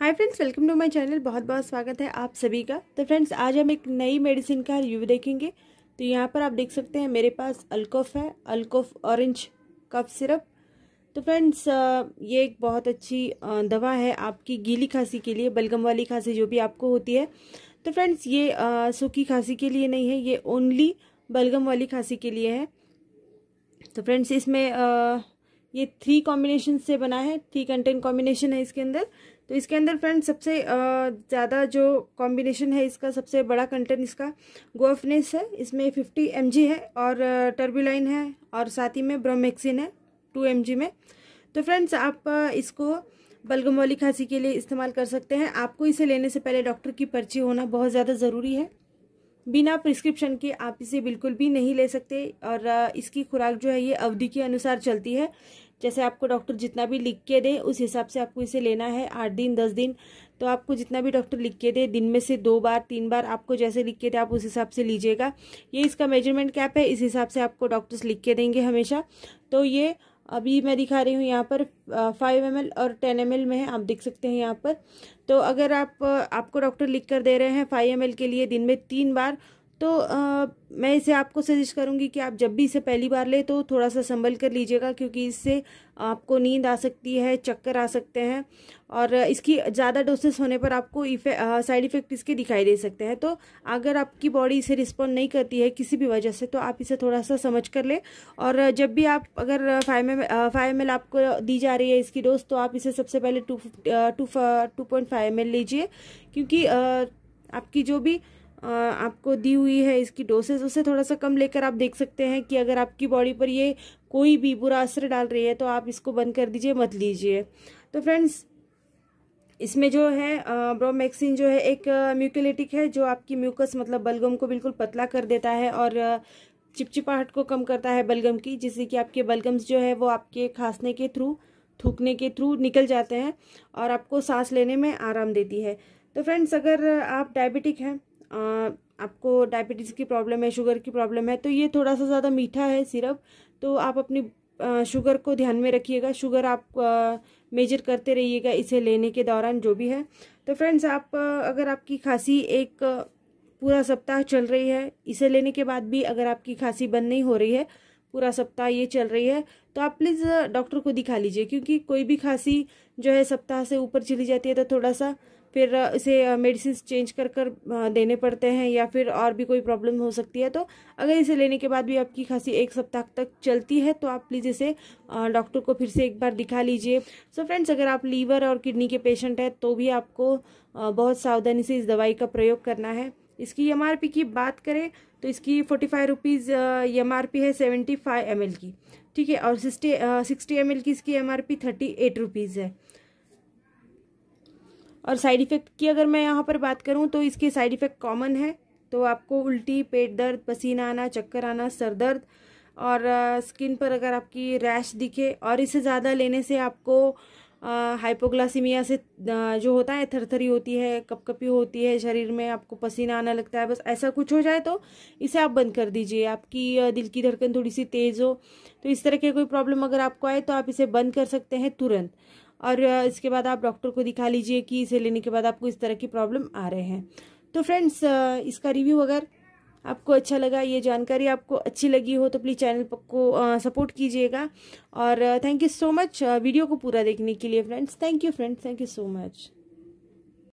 Hi friends, welcome to my channel. बहुत बहुत स्वागत है आप सभी का। तो फ्रेंड्स, आज हम एक नई मेडिसिन का रिव्यू देखेंगे। तो यहाँ पर आप देख सकते हैं मेरे पास अल्कोफ है, अल्कोफ ऑरेंज कफ सिरप। तो फ्रेंड्स, ये एक बहुत अच्छी दवा है आपकी गीली खांसी के लिए, बलगम वाली खांसी जो भी आपको होती है। तो फ्रेंड्स, ये सूखी खांसी के लिए नहीं है, ये ओनली बलगम वाली खांसी के लिए है। तो फ्रेंड्स, इसमें ये 3 कॉम्बिनेशन से बना है, 3 कंटेंट कॉम्बिनेशन है इसके अंदर। तो इसके अंदर फ्रेंड्स सबसे ज़्यादा जो कॉम्बिनेशन है इसका, सबसे बड़ा कंटेंट इसका गुइफेनेस है। इसमें 50 mg है और टर्बुलाइन है और साथ ही में ब्रोमैक्सिन है 2 mg में। तो फ्रेंड्स, आप इसको बलगम वाली खांसी के लिए इस्तेमाल कर सकते हैं। आपको इसे लेने से पहले डॉक्टर की पर्ची होना बहुत ज़्यादा ज़रूरी है। बिना प्रिस्क्रिप्शन के आप इसे बिल्कुल भी नहीं ले सकते और इसकी खुराक जो है ये अवधि के अनुसार चलती है। जैसे आपको डॉक्टर जितना भी लिख के दे उस हिसाब से आपको इसे लेना है, 8 दिन, 10 दिन। तो आपको जितना भी डॉक्टर लिख के दे, दिन में से 2 बार, 3 बार, आपको जैसे लिख के दे आप उस हिसाब से लीजिएगा। ये इसका मेजरमेंट कैप है, इस हिसाब से आपको डॉक्टर्स लिख के देंगे हमेशा। तो ये अभी मैं दिखा रही हूँ यहाँ पर 5 ml और 10 ml में है, आप देख सकते हैं यहाँ पर। तो अगर आपको डॉक्टर लिख कर दे रहे हैं 5 ml के लिए दिन में 3 बार, तो मैं इसे आपको सजेस्ट करूँगी कि आप जब भी इसे पहली बार ले तो थोड़ा सा संभल कर लीजिएगा, क्योंकि इससे आपको नींद आ सकती है, चक्कर आ सकते हैं और इसकी ज़्यादा डोसेस होने पर आपको साइड इफ़ेक्ट इसके दिखाई दे सकते हैं। तो अगर आपकी बॉडी इसे रिस्पॉन्ड नहीं करती है किसी भी वजह से, तो आप इसे थोड़ा सा समझ कर लें। और जब भी आप अगर 5 ml आपको दी जा रही है इसकी डोज, तो आप इसे सबसे पहले 2.5 ml लीजिए, क्योंकि आपकी जो भी आपको दी हुई है इसकी डोसेज, उसे थोड़ा सा कम लेकर आप देख सकते हैं कि अगर आपकी बॉडी पर ये कोई भी बुरा असर डाल रही है तो आप इसको बंद कर दीजिए, मत लीजिए। तो फ्रेंड्स, इसमें जो है ब्रोमैक्सिन जो है एक म्यूकोलिटिक है, जो आपकी म्यूकस मतलब बलगम को बिल्कुल पतला कर देता है और चिपचिपाहट को कम करता है बलगम की, जिससे कि आपके बलगम्स जो है वो आपके खांसने के थ्रू, थूकने के थ्रू निकल जाते हैं और आपको सांस लेने में आराम देती है। तो फ्रेंड्स, अगर आप डायबिटिक हैं, आपको डायबिटीज़ की प्रॉब्लम है, शुगर की प्रॉब्लम है, तो ये थोड़ा सा ज़्यादा मीठा है सिरप। तो आप अपनी शुगर को ध्यान में रखिएगा, शुगर आप मेजर करते रहिएगा इसे लेने के दौरान जो भी है। तो फ्रेंड्स, आप अगर आपकी खांसी एक पूरा सप्ताह चल रही है, इसे लेने के बाद भी अगर आपकी खांसी बंद नहीं हो रही है, पूरा सप्ताह ये चल रही है, तो आप प्लीज़ डॉक्टर को दिखा लीजिए, क्योंकि कोई भी खांसी जो है सप्ताह से ऊपर चली जाती है तो थोड़ा सा फिर इसे मेडिसिन चेंज कर देने पड़ते हैं या फिर और भी कोई प्रॉब्लम हो सकती है। तो अगर इसे लेने के बाद भी आपकी खांसी 1 सप्ताह तक चलती है, तो आप प्लीज़ इसे डॉक्टर को फिर से एक बार दिखा लीजिए। सो फ्रेंड्स, अगर आप लीवर और किडनी के पेशेंट हैं तो भी आपको बहुत सावधानी से इस दवाई का प्रयोग करना है। इसकी MRP की बात करें तो इसकी 45 रुपीज़ MRP है 75 ml की, ठीक है, और 60 ml की इसकी MRP 38 रुपीज़ है। और साइड इफ़ेक्ट की अगर मैं यहाँ पर बात करूँ तो इसके साइड इफ़ेक्ट कॉमन है। तो आपको उल्टी, पेट दर्द, पसीना आना, चक्कर आना, सर दर्द और स्किन पर अगर आपकी रैश दिखे, और इससे ज़्यादा लेने से आपको हाइपोग्लासीमिया से जो होता है, थरथरी होती है, कपकपी होती है, शरीर में आपको पसीना आना लगता है, बस ऐसा कुछ हो जाए तो इसे आप बंद कर दीजिए। आपकी दिल की धड़कन थोड़ी सी तेज़ हो, तो इस तरह के कोई प्रॉब्लम अगर आपको आए तो आप इसे बंद कर सकते हैं तुरंत, और इसके बाद आप डॉक्टर को दिखा लीजिए कि इसे लेने के बाद आपको इस तरह की प्रॉब्लम आ रहे हैं। तो फ्रेंड्स, इसका रिव्यू अगर आपको अच्छा लगा, ये जानकारी आपको अच्छी लगी हो, तो प्लीज़ चैनल को सपोर्ट कीजिएगा। और thank you so much video को पूरा देखने के लिए। Friends, thank you so much.